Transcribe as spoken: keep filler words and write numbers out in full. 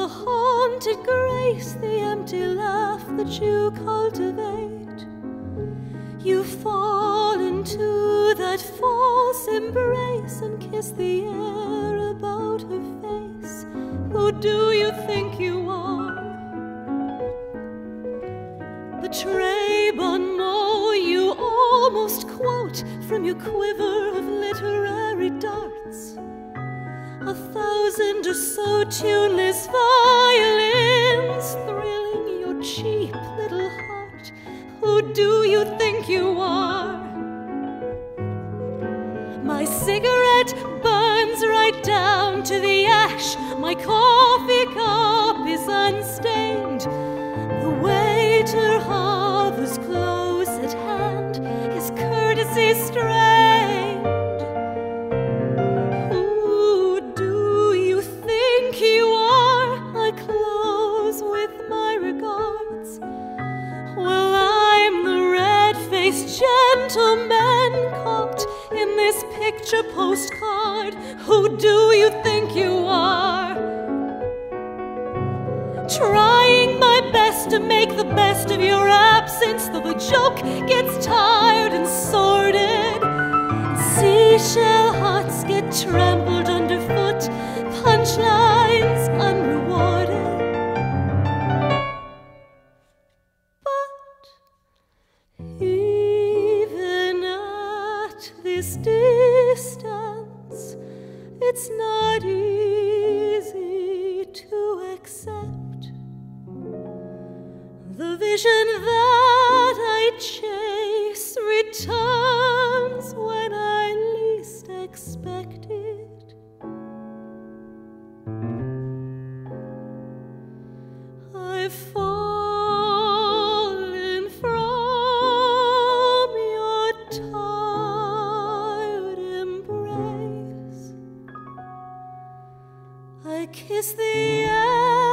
the haunted grace, the empty laugh that you cultivate. You fall into that false embrace and kiss the air about her face. Who do you think you are? Betray bon mot, you almost quote from your quiver of literary darts. A thousand or so tuneless violins thrilling your cheap little heart. Who do you think you are? My cigarette burns right down to the ash. My coffee cup is unstained. The waiter hovers close at hand, his courtesy strained. Gentleman caught in this picture postcard, who do you think you are? Trying my best to make the best of your absence, though the joke gets tired and sordid. Seashell hearts get trampled underfoot, punchlines unrewarded. This distance, it's not easy to accept. The vision that I chase returns when I least expect it. I fall. Kiss the air.